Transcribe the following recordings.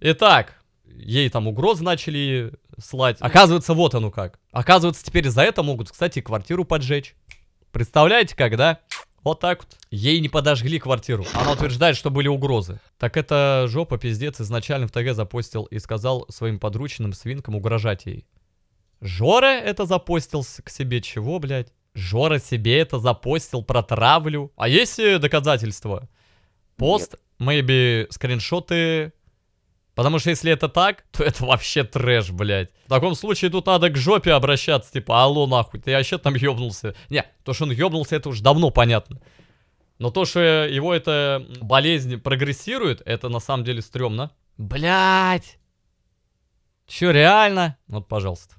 Итак, ей там угрозы начали слать. Оказывается, вот оно как. Оказывается, теперь за это могут, кстати, квартиру поджечь. Представляете, когда? Вот так вот. Ей не подожгли квартиру. Она утверждает, что были угрозы. Так это жопа, пиздец, изначально в ТГ запостил и сказал своим подручным свинкам угрожать ей. Жора это запостил к себе чего, блядь? Жора себе это запостил про травлю. А есть доказательства? Пост, maybe скриншоты. Потому что если это так, то это вообще трэш, блядь. В таком случае тут надо к жопе обращаться. Типа, алло, нахуй, ты вообще там ёбнулся. Не, то, что он ёбнулся, это уже давно понятно. Но то, что его эта болезнь прогрессирует, это на самом деле стрёмно. Блядь. Чё, реально? Вот, пожалуйста.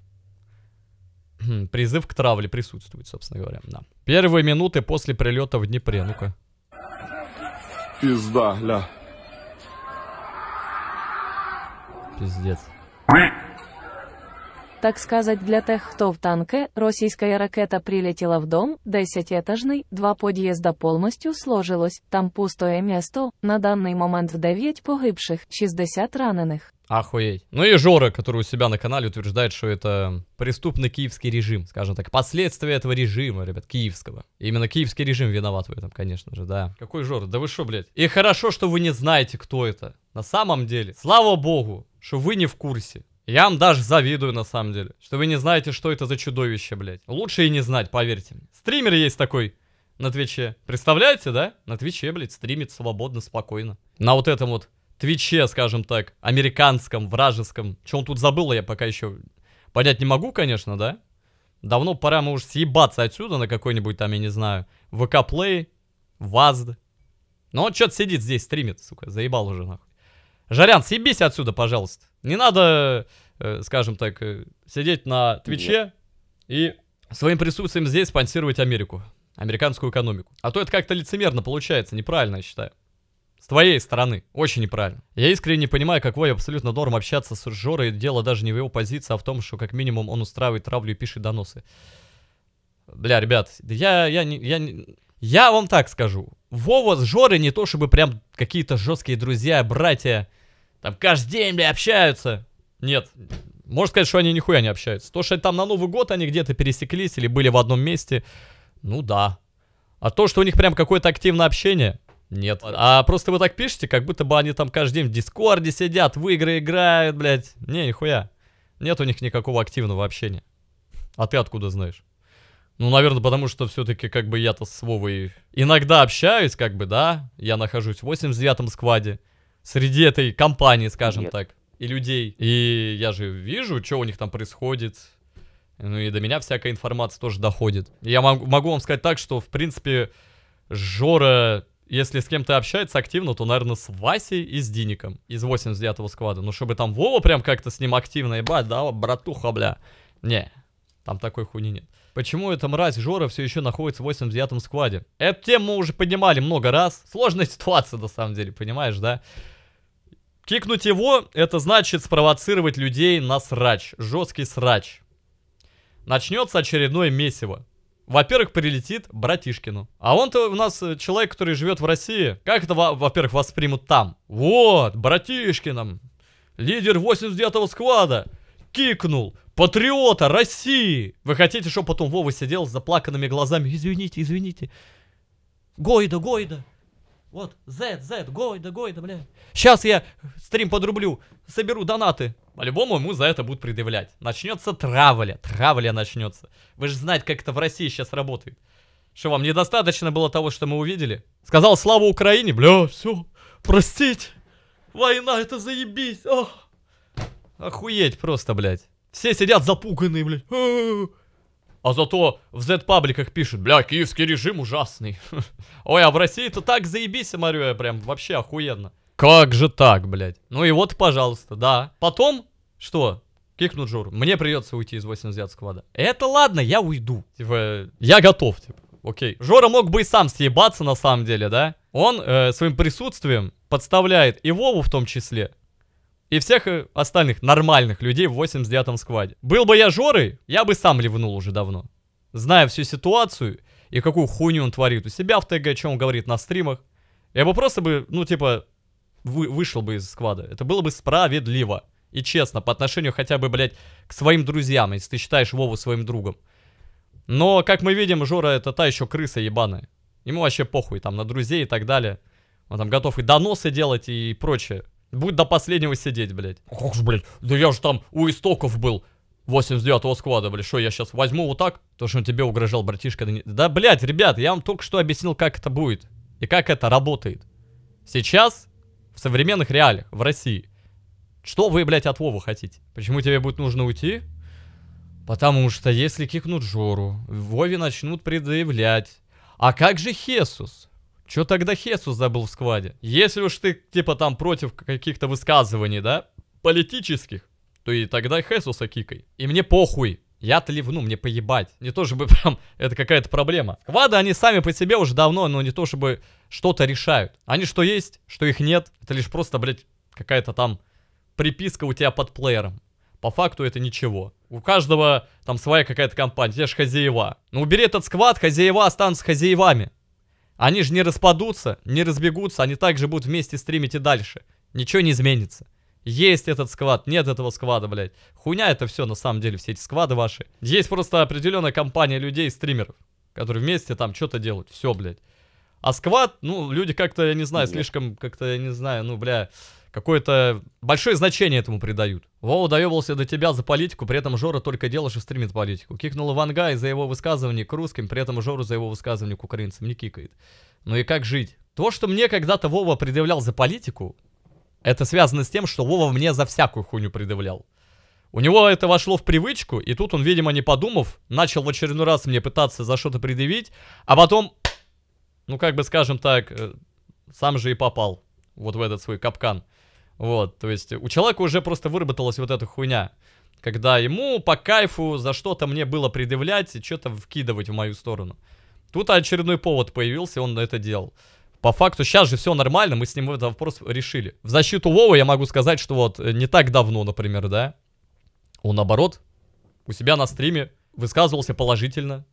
Призыв к травле присутствует, собственно говоря. Да. Первые минуты после прилета в Днепре. Ну-ка. Пизда, ля. Пиздец. Так сказать, для тех, кто в танке, российская ракета прилетела в дом, 10-этажный, 2 подъезда полностью сложилось, там пустое место, на данный момент 9 погибших, 60 раненых. Охуеть. Ну и Жора, который у себя на канале утверждает, что это преступный киевский режим, скажем так, последствия этого режима, ребят, киевского. Именно киевский режим виноват в этом, конечно же, да. Какой Жора? Да вы шо, блядь? И хорошо, что вы не знаете, кто это. На самом деле, слава богу, что вы не в курсе. Я вам даже завидую, на самом деле, что вы не знаете, что это за чудовище, блядь. Лучше и не знать, поверьте. Стример есть такой на Твиче. Представляете, да? На Твиче, блядь, стримит свободно, спокойно. На вот этом вот Твиче, скажем так, американском, вражеском. Чё он тут забыл, я пока еще понять не могу, конечно, да? Давно пора, мы уже съебаться отсюда на какой-нибудь там, я не знаю, ВК-плей, ВАЗД. Но он чё-то сидит здесь, стримит, сука, заебал уже, нахуй. Жарян, съебись отсюда, пожалуйста. Не надо, скажем так, сидеть на Твиче и своим присутствием здесь спонсировать Америку, американскую экономику. А то это как-то лицемерно получается, неправильно, я считаю. С твоей стороны, очень неправильно. Я искренне не понимаю, какой абсолютно норм общаться с Жорой. Дело даже не в его позиции, а в том, что как минимум он устраивает травлю и пишет доносы. Бля, ребят, я вам так скажу. Вова с Жорой не то, чтобы прям какие-то жесткие друзья, братья. Там каждый день, бля, общаются. Нет. Можно сказать, что они нихуя не общаются. То, что там на Новый год они где-то пересеклись или были в одном месте, ну да. А то, что у них прям какое-то активное общение, нет. А просто вы так пишете, как будто бы они там каждый день в Дискорде сидят, в игры играют, блядь. Не, нихуя. Нет у них никакого активного общения. А ты откуда знаешь? Ну, наверное, потому что все-таки как бы я-то с Вовой иногда общаюсь, как бы, да. Я нахожусь в 89-м скваде. Среди этой компании, скажем так, и людей. И я же вижу, что у них там происходит. Ну и до меня всякая информация тоже доходит. Я могу вам сказать так, что, в принципе, Жора, если с кем-то общается активно, то, наверное, с Васей и с Диником из 89-го сквада. Ну, чтобы там Вова прям как-то с ним активно ебать, да, братуха, бля. Не, там такой хуйни нет. Почему эта мразь Жора все еще находится в 89-м скваде? Эту тему мы уже поднимали много раз. Сложная ситуация, на самом деле, понимаешь, да? Кикнуть его, это значит спровоцировать людей на срач. Жесткий срач. Начнется очередное месиво. Во-первых, прилетит братишкину. А он-то у нас человек, который живет в России. Как это, во-первых, воспримут там? Вот, братишкином. Лидер 89-го сквада. Кикнул. Патриота России. Вы хотите, чтобы потом Вова сидел с заплаканными глазами? Извините, извините. Гойда, Гойда. Вот, Z, Гойда, бля. Сейчас я стрим подрублю, соберу донаты. По-любому ему за это будут предъявлять. Начнется травля начнется. Вы же знаете, как это в России сейчас работает. Что вам недостаточно было того, что мы увидели? Сказал слава Украине, бля, все, простите. Война, это заебись. О. Охуеть просто, блядь. Все сидят запуганные, блядь. А зато в Z-пабликах пишут, бля, киевский режим ужасный. Ой, а в России-то так заебись, смотрю, я прям вообще охуенно. Как же так, блядь? Ну и вот, пожалуйста, да. Потом, что? Кикнут Жору. Мне придется уйти из 89 сквада. Это ладно, я уйду. Типа, я готов, типа, окей. Жора мог бы и сам съебаться, на самом деле, да? Он своим присутствием подставляет и Вову в том числе. И всех остальных нормальных людей в 89-м скваде. Был бы я Жорой, я бы сам ливнул уже давно. Зная всю ситуацию и какую хуйню он творит у себя в ТГ, о чем он говорит на стримах. Я бы просто, ну типа, вышел бы из сквада. Это было бы справедливо и честно по отношению хотя бы, блядь, к своим друзьям, если ты считаешь Вову своим другом. Но, как мы видим, Жора это та еще крыса ебаная. Ему вообще похуй там на друзей и так далее. Он там готов и доносы делать и прочее. Будет до последнего сидеть, блядь. Как же, блядь, да я же там у истоков был 89-го сквада, блядь, что я сейчас возьму вот так? То, что он тебе угрожал, братишка, да, не... да, блядь, ребят, я вам только что объяснил, как это будет. И как это работает. Сейчас, в современных реалиях, в России. Что вы, блядь, от Вовы хотите? Почему тебе будет нужно уйти? Потому что если кикнут Жору, Вове начнут предъявлять. А как же Хесус? Чё тогда Хесус забыл в скваде? Если уж ты, типа, там против каких-то высказываний, да, политических, то и тогда Хесуса кикай. И мне похуй. Я-то ливну, мне поебать. Не то чтобы прям это какая-то проблема. Сквады, они сами по себе уже давно, но не то чтобы что-то решают. Они что есть, что их нет. Это лишь просто, блядь, какая-то там приписка у тебя под плеером. По факту это ничего. У каждого там своя какая-то компания. Те же хозяева. Но убери этот сквад, хозяева останутся хозяевами. Они же не распадутся, не разбегутся, они также будут вместе стримить и дальше. Ничего не изменится. Есть этот сквад, нет этого сквада, блядь. Хуйня это все, на самом деле, все эти сквады ваши. Есть просто определенная компания людей, стримеров, которые вместе там что-то делают, все, блядь. А сквад, ну, люди как-то, я не знаю, слишком, как-то, я не знаю, ну, бля, какое-то большое значение этому придают. Вова доебался до тебя за политику, при этом Жора только делаешь и стримит политику. Кикнул Ивангай и за его высказывание к русским, при этом Жору за его высказывание к украинцам не кикает. Ну и как жить? То, что мне когда-то Вова предъявлял за политику, это связано с тем, что Вова мне за всякую хуйню предъявлял. У него это вошло в привычку, и тут он, видимо, не подумав, начал в очередной раз мне пытаться за что-то предъявить, а потом, ну как бы скажем так, сам же и попал вот в этот свой капкан. Вот, то есть у человека уже просто выработалась вот эта хуйня, когда ему по кайфу за что-то мне было предъявлять и что-то вкидывать в мою сторону. Тут очередной повод появился, он это делал. По факту сейчас же все нормально, мы с ним этот вопрос решили. В защиту Вовы я могу сказать, что вот не так давно, например, да, он наоборот у себя на стриме высказывался положительно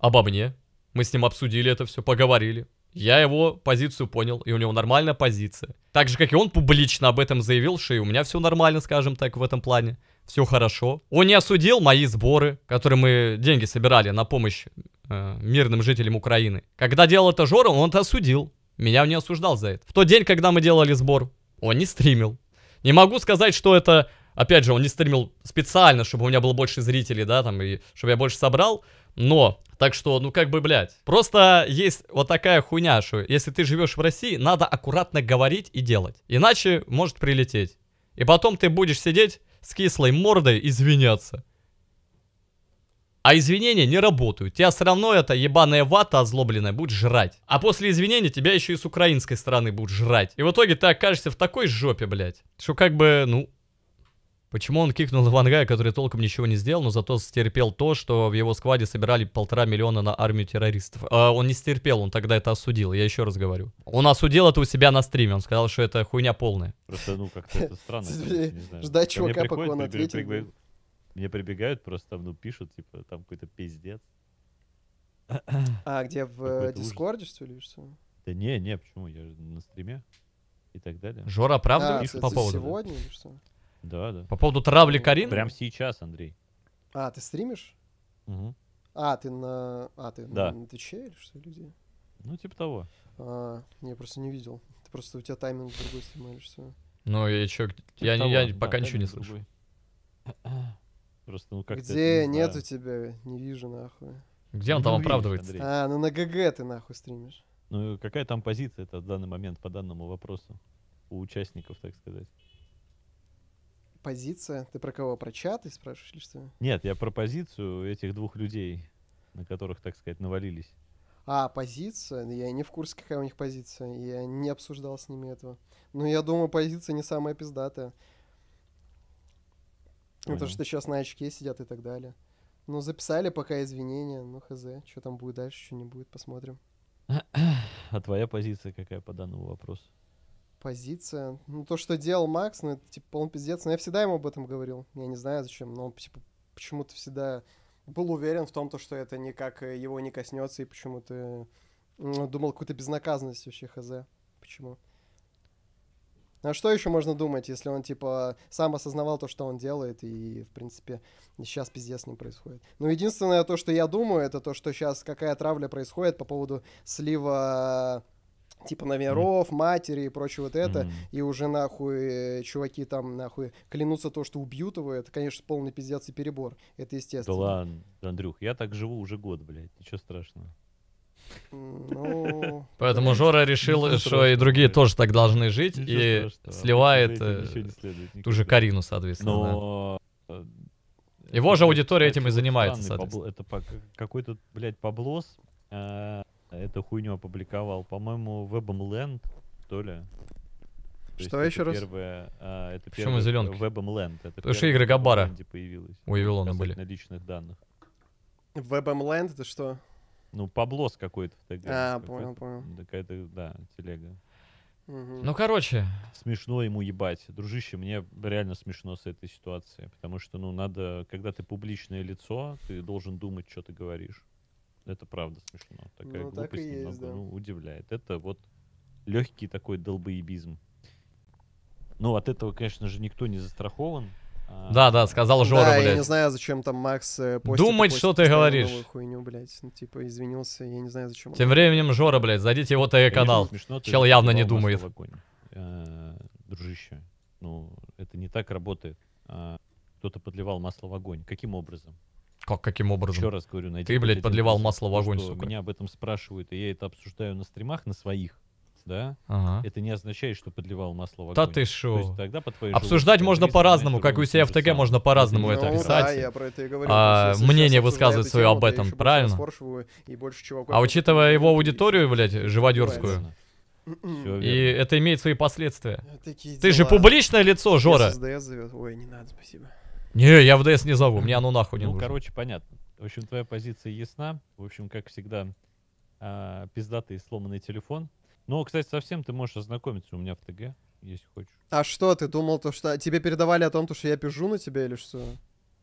обо мне. Мы с ним обсудили это все, поговорили. Я его позицию понял, и у него нормальная позиция. Так же, как и он публично об этом заявил, что и у меня все нормально, скажем так, в этом плане. Все хорошо. Он не осудил мои сборы, которые мы деньги собирали на помощь мирным жителям Украины. Когда делал это Жора, он это осудил. Меня не осуждал за это. В тот день, когда мы делали сбор, он не стримил. Не могу сказать, что это... Опять же, он не стримил специально, чтобы у меня было больше зрителей, да, там, и чтобы я больше собрал. Но, так что, ну как бы, блядь. Просто есть вот такая хуйня, что если ты живешь в России, надо аккуратно говорить и делать. Иначе может прилететь. И потом ты будешь сидеть с кислой мордой извиняться. А извинения не работают. Тебя все равно эта ебаная вата озлобленная будет жрать. А после извинений тебя еще и с украинской стороны будут жрать. И в итоге ты окажешься в такой жопе, блядь. Что как бы, ну... Почему он кикнул Ивангая, который толком ничего не сделал, но зато стерпел то, что в его скваде собирали 1,5 миллиона на армию террористов? Он не стерпел, он тогда это осудил, я еще раз говорю. Он осудил это у себя на стриме, он сказал, что это хуйня полная. Просто, ну, как-то это странно. Ждать чувака, пока он ответит. Мне прибегают, просто там, ну, пишут, типа, там какой-то пиздец. А, где, в Дискорде, что ли, что? Да не, не, почему, я же на стриме и так далее. Жора, правда, пишет по поводу? Сегодня или что? Да, да. По поводу травли Карины? Прям сейчас, Андрей. А, ты стримишь? Угу. А, ты на... А, ты да. На Твиче или что, или где? Ну, типа того. А, я просто не видел. Ты просто, у тебя тайминг другой снимаешь, все. Ну, я чё, я пока ничего не слышу. Просто, ну, как где нет у тебя, не вижу нахуй. Где он там оправдывается? Андрей. А, ну на ГГ ты нахуй стримишь. Ну какая там позиция это в данный момент по данному вопросу у участников, так сказать? Позиция? Ты про кого? Про чаты спрашиваешь или что? Нет, я про позицию этих двух людей, на которых, так сказать, навалились. А, позиция? Я не в курсе, какая у них позиция. Я не обсуждал с ними этого. Но я думаю, позиция не самая пиздатая. Ну, то, что сейчас на очке сидят и так далее. Ну, записали пока извинения, ну, хз. Что там будет дальше, что не будет, посмотрим. А твоя позиция какая по данному вопросу? Позиция? Ну, то, что делал Макс, ну, это, типа, полный пиздец. Но я всегда ему об этом говорил. Я не знаю, зачем, но он, типа, почему-то всегда был уверен в том, что это никак его не коснется, и почему-то думал какую-то безнаказанность вообще, хз. Почему? А что еще можно думать, если он, типа, сам осознавал то, что он делает, и, в принципе, сейчас пиздец не происходит. Ну, единственное то, что я думаю, это то, что сейчас какая травля происходит по поводу слива, типа, номеров, матери и прочее вот это, и уже, нахуй, чуваки там, нахуй, клянутся то, что убьют его, это, конечно, полный пиздец и перебор, это естественно. Да ладно, Андрюх, я так живу уже год, блядь, ничего страшного. Ну, поэтому Жора решил, что и другие тоже так должны жить, и сливает ту же Карину, соответственно. Но... да. Его же аудитория этим и занимается, соответственно. Это какой-то, блядь, поблос эту хуйню опубликовал. По-моему, WebMLand, то ли. Что еще раз? Почему зеленки? WebMLand. Потому что игры Габара у Эвилона были. На личных данных. WebMLand это что? Ну, поблос какой-то. А, понял, понял. Какая-то, да, телега. Угу. Ну, короче. Смешно ему ебать. Дружище, мне реально смешно с этой ситуацией. Потому что, ну, надо, когда ты публичное лицо, ты должен думать, что ты говоришь. Это правда смешно. Такая ну, глупость так немного есть, да. Ну, удивляет. Это вот легкий такой долбоебизм. Ну, от этого, конечно же, никто не застрахован. Да, сказал Жора, да, блядь. Я не знаю, зачем там Макс постит. Думать, что ты говоришь. Хуйню, блядь. Ну, типа, извинился, я не знаю, зачем. Тем временем Жора, блядь, зайдите его ТВ-канал. Чел явно не думает. Дружище, ну, это не так работает. Кто-то подливал масло в огонь. Каким образом? Как каким образом? Еще раз говорю, найди. Ты, блядь, подливал масло в огонь, сука. Меня об этом спрашивают, и я это обсуждаю на стримах, на своих. Да? Ага. Это не означает, что подливал масло в огонь. Да ты шо? Тогда по обсуждать можно по-разному, как у себя в ТГ можно по-разному это писать. Да, я про это и говорю. Мнение высказывать свое об этом, правильно? А учитывая его аудиторию, блядь, живодерскую, и это имеет свои последствия. Ты же публичное лицо, Жора. Ой, не надо, спасибо. Не, я в ДС не зову, мне оно нахуй не нужно. Ну, короче, понятно. В общем, твоя позиция ясна. В общем, как всегда, пиздатый сломанный телефон. Ну, кстати, совсем ты можешь ознакомиться у меня в ТГ, если хочешь. А что, ты думал, то, что тебе передавали о том, что я пижу на тебя или что?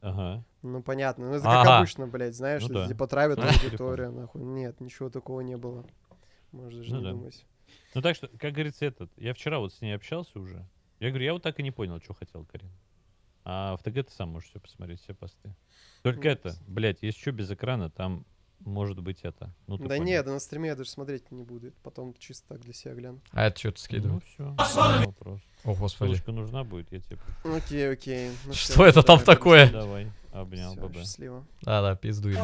Ага. Ну, понятно. Ну, это как обычно, блядь, знаешь, ну, да. Типа травят аудиторию, нахуй. Нет, ничего такого не было. Можно даже ну, не да. думать. Ну, так что, как говорится, этот, я вчера вот с ней общался уже. Я говорю, я вот так и не понял, что хотел, Карин. А в ТГ ты сам можешь все посмотреть, все посты. Только нет. Это, блядь, если что, без экрана, там... Может быть это. Ну, да нет, на стриме я даже смотреть не буду. Потом чисто так для себя гляну. А это что-то скидываю. Ну все. О, господи. Ссылочка нужна будет, я тебе... Окей, окей. Ну, что все, это давай, там такое? Давай, обнял, все, баба. Счастливо. Да, пиздуй.